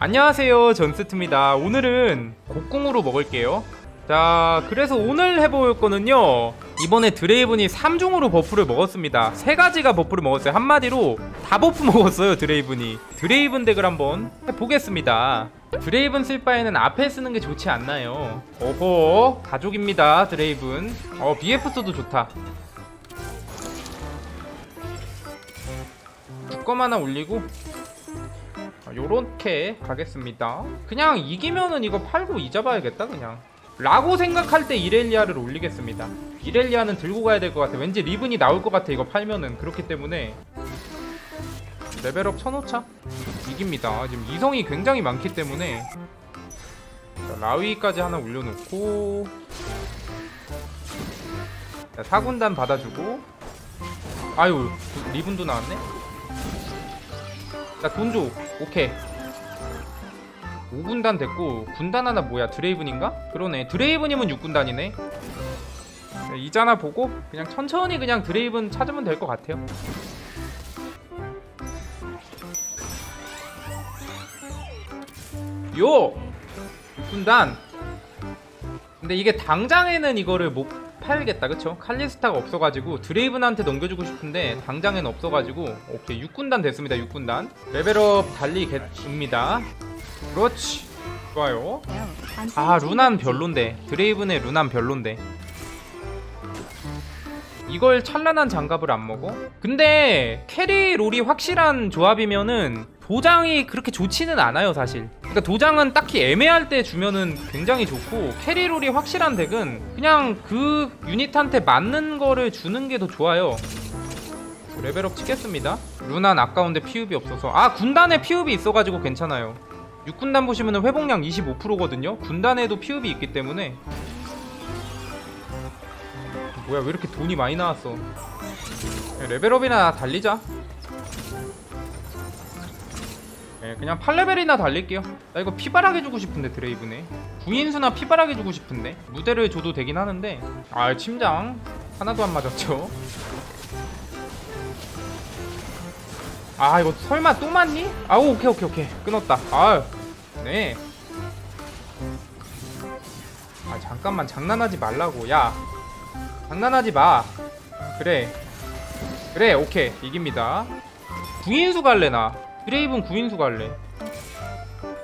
안녕하세요, 전세트입니다. 오늘은 곡궁으로 먹을게요. 자, 그래서 오늘 해볼 거는요, 이번에 드레이븐이 3중으로 버프를 먹었습니다. 3가지가 버프를 먹었어요. 한마디로 다 버프 먹었어요. 드레이븐 덱을 한번 해보겠습니다. 드레이븐 쓸 바에는 앞에 쓰는 게 좋지 않나요? 오호, 가족입니다. 드레이븐 BF 써도 좋다. 주검 하나 올리고 요렇게 가겠습니다. 그냥 이기면은 이거 팔고 잊어봐야겠다 그냥 라고 생각할 때 이렐리아를 올리겠습니다. 이렐리아는 들고 가야 될 것 같아. 왠지 리븐이 나올 것 같아 이거 팔면은. 그렇기 때문에 레벨업 쳐놓자. 이깁니다. 지금 이성이 굉장히 많기 때문에. 자, 라위까지 하나 올려놓고, 자, 4군단 받아주고. 아유, 리븐도 나왔네. 자, 돈 줘. 오케이. 5군단 됐고, 군단 하나 뭐야, 드레이븐인가? 그러네, 드레이븐이면 6군단이네. 자, 이자나 보고 그냥 천천히 그냥 드레이븐 찾으면 될 것 같아요. 요! 6군단. 근데 이게 당장에는 이거를 못 팔겠다, 그쵸? 칼리스타가 없어가지고 드레이븐한테 넘겨주고 싶은데 당장엔 없어가지고. 오케이, 6군단 됐습니다. 6군단 레벨업 달리겠습니다. 그렇지, 좋아요. 아, 루난 별론데. 드레이븐의 루난 별론데. 이걸 찬란한 장갑을 안 먹어? 근데 캐리 롤이 확실한 조합이면은 도장이 그렇게 좋지는 않아요 사실. 그러니까 도장은 딱히 애매할 때 주면은 굉장히 좋고, 캐리 롤이 확실한 덱은 그냥 그 유닛한테 맞는 거를 주는 게 더 좋아요. 레벨업 치겠습니다. 루난 아까운데 피읍이 없어서. 아, 군단에 피읍이 있어가지고 괜찮아요. 6군단 보시면은 회복량 25%거든요 군단에도 피읍이 있기 때문에. 뭐야, 왜 이렇게 돈이 많이 나왔어. 레벨업이나 달리자. 네, 그냥 8레벨이나 달릴게요. 나 이거 피바라게 주고 싶은데, 드레이븐에 구인수나 피바라게 주고 싶은데. 무대를 줘도 되긴 하는데. 아, 침장 하나도 안 맞았죠. 아, 이거 설마 또 맞니? 아우, 오케이 끊었다. 아유, 네. 아, 잠깐만, 장난하지 말라고. 야, 장난하지 마. 그래 오케이, 이깁니다. 구인수 갈래. 나 드레이븐 구인수 갈래.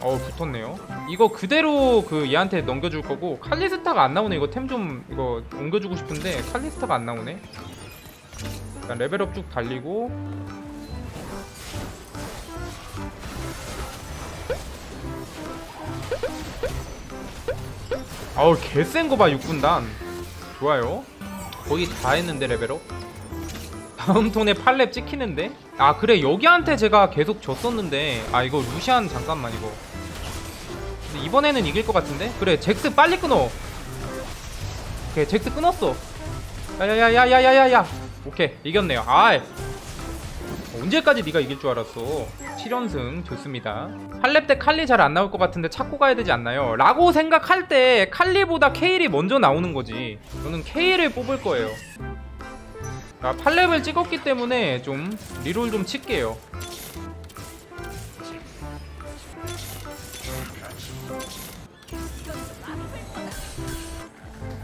어우, 붙었네요. 이거 그대로 그 얘한테 넘겨줄 거고. 칼리스타가 안 나오네. 이거 템 좀 이거 옮겨주고 싶은데 칼리스타가 안 나오네. 일단 레벨업 쭉 달리고. 아우, 개센 거 봐. 6군단 좋아요. 거의 다 했는데 레벨업. 다음 톤에 8렙 찍히는데. 아, 그래, 여기한테 제가 계속 졌었는데. 아, 이거 루시안 잠깐만 이거. 근데 이번에는 이길 것 같은데. 그래, 잭스 빨리 끊어. 오케이, 잭스 끊었어. 야야야야야야야. 오케이, 이겼네요. 아이, 언제까지 네가 이길 줄 알았어. 7연승 좋습니다. 8렙 때 칼리 잘 안 나올 것 같은데 찾고 가야 되지 않나요? 라고 생각할 때 칼리보다 케일이 먼저 나오는 거지. 저는 케일을 뽑을 거예요. 자, 8렙을 찍었기 때문에 좀 리롤 좀 칠게요.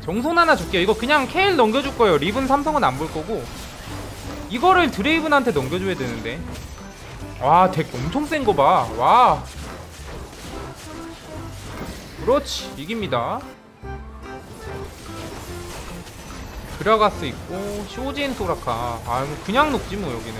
정손 하나 줄게요. 이거 그냥 케일 넘겨줄 거예요. 리븐 삼성은 안 볼 거고. 이거를 드레이븐한테 넘겨줘야 되는데. 와, 덱 엄청 센 거 봐. 와, 그렇지, 이깁니다. 그라가스 있고, 쇼진 소라카. 아, 뭐 그냥 녹지 뭐 여기는.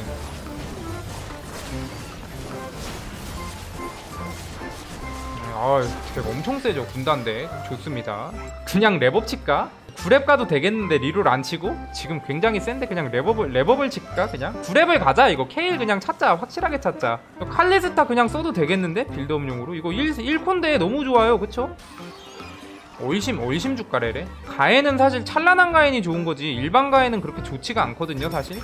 아, 덱 엄청 세죠. 군단 덱 좋습니다. 그냥 랩업 칠까? 9렙 가도 되겠는데 리롤 안 치고. 지금 굉장히 센데 그냥 랩업을 칠까? 그냥 9렙을 가자. 이거 케일 그냥 찾자. 확실하게 찾자. 칼리스타 그냥 써도 되겠는데 빌드업용으로. 이거 1콘데 너무 좋아요, 그쵸? 얼심 주가래래. 가엔은 사실 찬란한 가엔이 좋은 거지 일반 가엔은 그렇게 좋지가 않거든요 사실.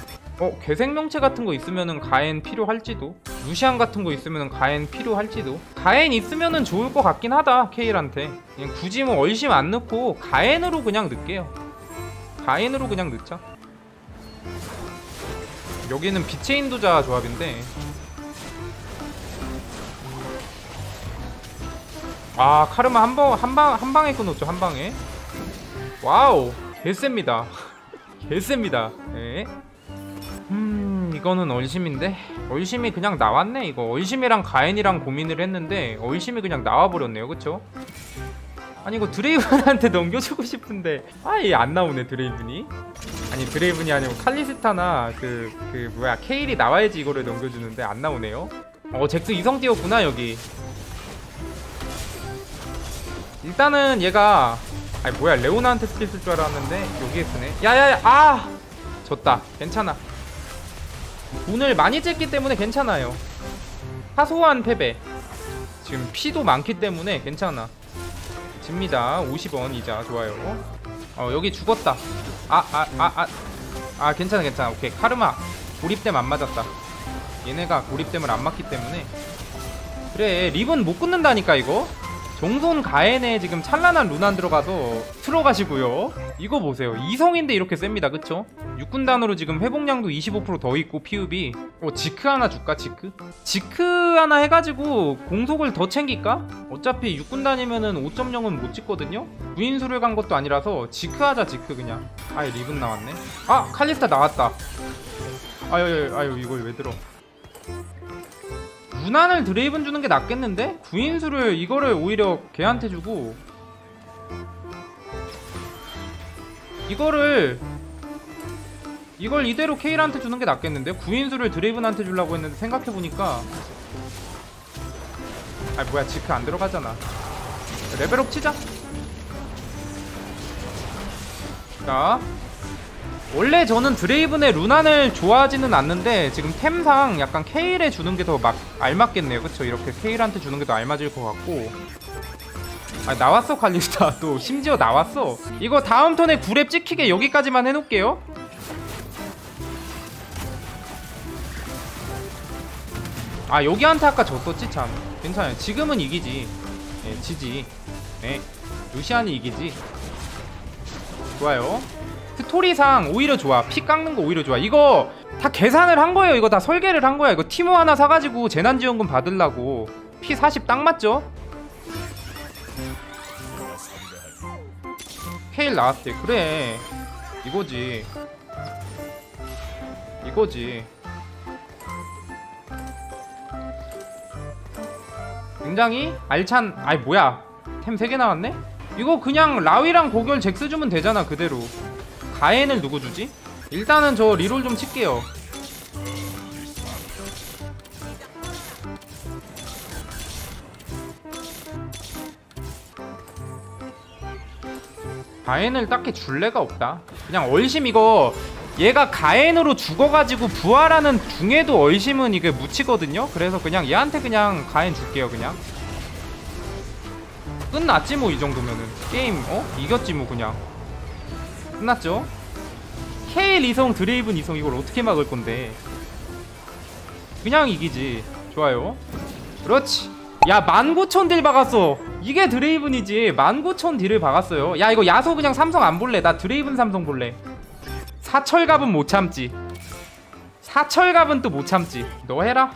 개생명체 같은 거 있으면은 가엔 필요할지도. 루시안 같은 거 있으면은 가엔 필요할지도. 가엔 있으면은 좋을 것 같긴 하다 케일한테. 그냥 굳이 뭐 얼심 안 넣고 가엔으로 그냥 넣을게요. 가엔으로 그냥 넣자. 여기는 빛의 인도자 조합인데. 아 카르마 한 방에 끊었죠. 한 방에. 와우 개셉니다. 개셉니다. 예. 이거는 얼심인데 얼심이 그냥 나왔네. 이거 얼심이랑 가엔이랑 고민을 했는데 얼심이 그냥 나와버렸네요. 그쵸? 아니 이거 드레이븐한테 넘겨주고 싶은데 아예 안 나오네 드레이븐이. 아니 드레이븐이 아니고 칼리스타나 뭐야 케일이 나와야지 이거를 넘겨주는데 안 나오네요. 어 잭스 이성 띄웠구나. 여기 일단은 얘가 아니 뭐야 레오나한테 스킬 쓸 줄 알았는데 여기에 쓰네. 야야야 아 졌다. 괜찮아. 돈을 많이 쬐기 때문에 괜찮아요. 사소한 패배. 지금 피도 많기 때문에 괜찮아. 집니다. 50원 이자 좋아요. 어 여기 죽었다. 아 괜찮아 괜찮아. 오케이 카르마 고립댐 안 맞았다. 얘네가 고립댐을 안 맞기 때문에. 그래 리븐 못 끊는다니까. 이거 정손 가엔에 지금 찬란한 루난 들어가서 틀어가시고요. 이거 보세요. 2성인데 이렇게 셉니다. 그쵸? 6군단으로 지금 회복량도 25% 더 있고 피읍이. 어 지크 하나 줄까? 지크 하나 해가지고 공속을 더 챙길까? 어차피 6군단이면은 5.0은 못 찍거든요? 무인수를 간 것도 아니라서 지크 하자. 지크 그냥. 아이 리븐 나왔네. 아 칼리스타 나왔다. 아유 이걸 왜 들어. 루난을 드레이븐 주는 게 낫겠는데? 구인수를 이거를 오히려 걔한테 주고 이걸 이대로 케일한테 주는 게 낫겠는데? 구인수를 드레이븐한테 주려고 했는데 생각해보니까 아 뭐야 지크 안 들어가잖아. 레벨업 치자. 자 원래 저는 드레이븐의 루난을 좋아하지는 않는데 지금 템상 약간 케일에 주는 게 더 막 알맞겠네요. 그쵸? 이렇게 케일한테 주는 게 더 알맞을 것 같고. 아 나왔어 칼리스타. 또 심지어 나왔어. 이거 다음 턴에 9렙 찍히게 여기까지만 해놓을게요. 아 여기한테 아까 졌었지 참. 괜찮아요. 지금은 이기지. 예 지지. 예 루시안이 이기지. 좋아요. 스토리상 오히려 좋아. 피 깎는 거 오히려 좋아. 이거 다 계산을 한 거예요. 이거 다 설계를 한 거야. 이거 티모 하나 사가지고 재난지원금 받으려고. 피 40 딱 맞죠? 케일 나왔대. 그래 이거지 이거지. 굉장히 알찬. 아이 뭐야 템 3개 나왔네? 이거 그냥 라위랑 고결 잭스 주면 되잖아 그대로. 가엔을 누구 주지? 일단은 저 리롤 좀 칠게요. 가엔을 딱히 줄 애가 없다. 그냥 얼심 이거 얘가 가엔으로 죽어가지고 부활하는 중에도 얼심은 이게 묻히거든요. 그래서 그냥 얘한테 그냥 가엔 줄게요. 그냥 끝났지 뭐. 이 정도면은 게임 어? 이겼지 뭐. 그냥 끝났죠? 케일 2성 드레이븐 2성 이걸 어떻게 막을 건데. 그냥 이기지. 좋아요. 그렇지. 야 19,000딜 박았어. 이게 드레이븐이지. 19,000딜을 박았어요. 야 이거 야소 그냥 삼성 안 볼래. 나 드레이븐 삼성 볼래. 사철갑은 못 참지. 사철갑은 또 못 참지. 너 해라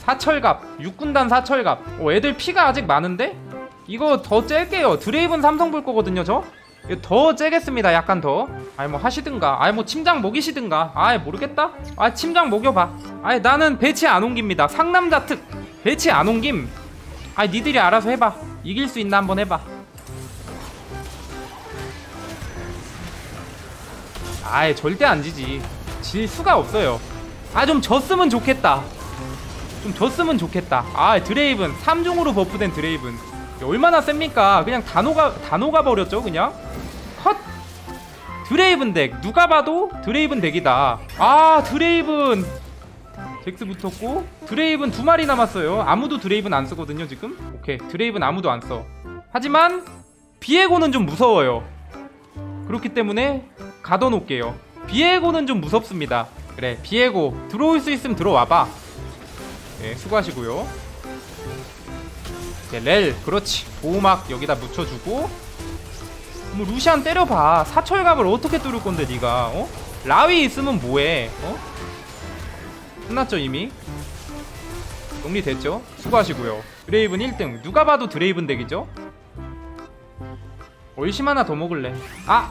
사철갑. 6군단 사철갑. 어 애들 피가 아직 많은데? 이거 더 쬐게요. 드레이븐 삼성 볼 거거든요 저? 이거 더 쬐겠습니다. 약간 더. 아이 뭐 하시든가. 아이 뭐 침장 먹이시든가. 아이 모르겠다. 아이 침장 먹여봐. 아이 나는 배치 안 옮깁니다. 상남자 특 배치 안 옮김. 아이 니들이 알아서 해봐. 이길 수 있나 한번 해봐. 아이 절대 안 지지. 질 수가 없어요. 아 좀 졌으면 좋겠다. 좀 졌으면 좋겠다. 아이 드레이븐 3종으로 버프된 드레이븐 얼마나 셉니까? 그냥 다 녹아 버렸죠 그냥. 컷! 드레이븐 덱 누가 봐도 드레이븐 덱이다. 아 드레이븐 잭스 붙었고 드레이븐 2마리 남았어요. 아무도 드레이븐 안 쓰거든요 지금. 오케이 드레이븐 아무도 안 써. 하지만 비에고는 좀 무서워요. 그렇기 때문에 가둬놓을게요. 비에고는 좀 무섭습니다. 그래 비에고 들어올 수 있으면 들어와봐. 네 수고하시고요. 렐 그렇지. 보호막 여기다 묻혀주고 뭐 루시안 때려봐. 사철갑을 어떻게 뚫을 건데 니가. 어? 라위 있으면 뭐해. 어? 끝났죠 이미. 정리됐죠? 수고하시고요. 드레이븐 1등. 누가 봐도 드레이븐 덱이죠? 얼심 하나 더 먹을래. 아!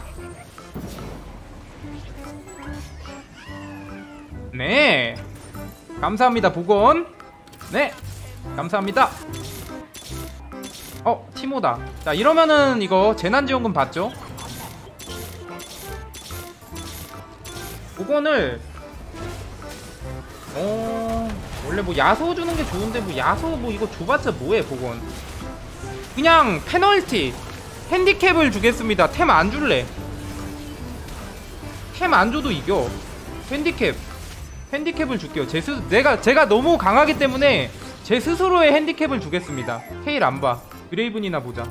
네! 감사합니다, 복원. 네! 감사합니다. 어, 티모다. 자, 이러면은 이거 재난지원금 받죠? 복원을 원래 뭐 야소 주는 게 좋은데 뭐 야소 뭐 이거 줘봤자 뭐해. 복원 그냥 페널티 핸디캡을 주겠습니다. 템 안 줄래. 템 안 줘도 이겨. 핸디캡을 줄게요. 제가 너무 강하기 때문에 제 스스로의 핸디캡을 주겠습니다. 케일 안 봐. 드레이븐이나 보자.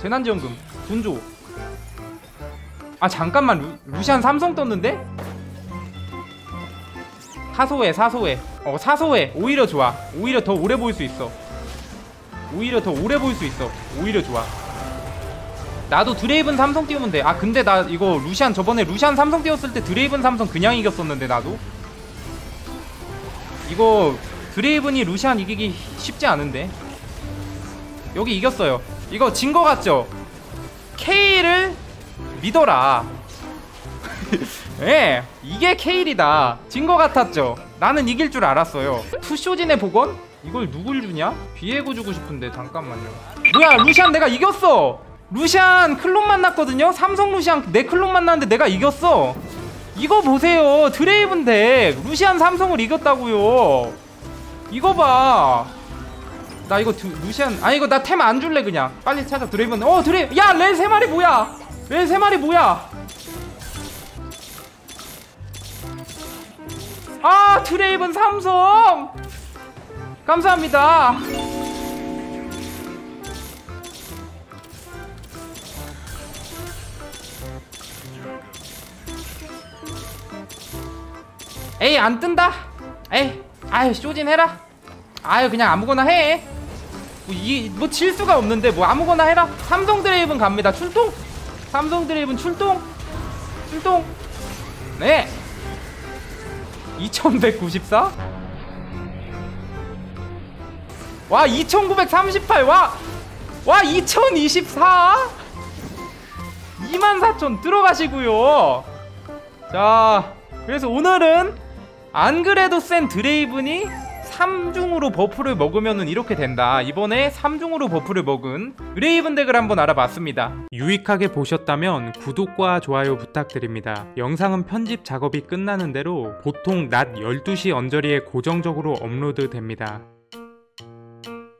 재난지원금 돈 줘. 아 잠깐만, 루시안 삼성 떴는데? 사소해. 사소해. 오히려 좋아. 오히려 더 오래 보일 수 있어. 오히려 좋아. 나도 드레이븐 삼성 띄우면 돼. 아 근데 나 이거 루시안 저번에 루시안 삼성 띄웠을 때 드레이븐 삼성 그냥 이겼었는데. 나도 이거 드레이븐이 루시안 이기기 쉽지 않은데. 여기 이겼어요. 이거 진 거 같죠? 케일을 믿어라. 예, 네, 이게 케일이다. 진 거 같았죠? 나는 이길 줄 알았어요. 투쇼진의 복원? 이걸 누굴 주냐? 비에고 주고 싶은데 잠깐만요. 뭐야, 루시안 내가 이겼어. 루시안 클론 만났거든요? 삼성 루시안 내 클론 만났는데 내가 이겼어. 이거 보세요. 드레이븐 덱 루시안 삼성을 이겼다고요. 이거 봐. 나 이거 루시안 아니 이거 나 템 안 줄래. 그냥 빨리 찾아. 드레이븐 드레이븐. 야, 렐 3마리 뭐야. 렐 3마리 뭐야. 아, 드레이븐 삼성 감사합니다. 에이, 안 뜬다. 에이, 아유, 쇼진 해라. 아유, 그냥 아무거나 해. 뭐 질 수가 없는데 뭐 아무거나 해라. 삼성 드레이븐 갑니다. 출동. 삼성 드레이븐 출동. 네. 2194? 와, 2938. 와 2024? 24,000 들어가시고요. 자, 그래서 오늘은 안 그래도 센 드레이븐이 3중으로 버프를 먹으면은 이렇게 된다. 이번에 3중으로 버프를 먹은 드레이븐 덱을 한번 알아봤습니다. 유익하게 보셨다면 구독과 좋아요 부탁드립니다. 영상은 편집 작업이 끝나는 대로 보통 낮 12시 언저리에 고정적으로 업로드 됩니다.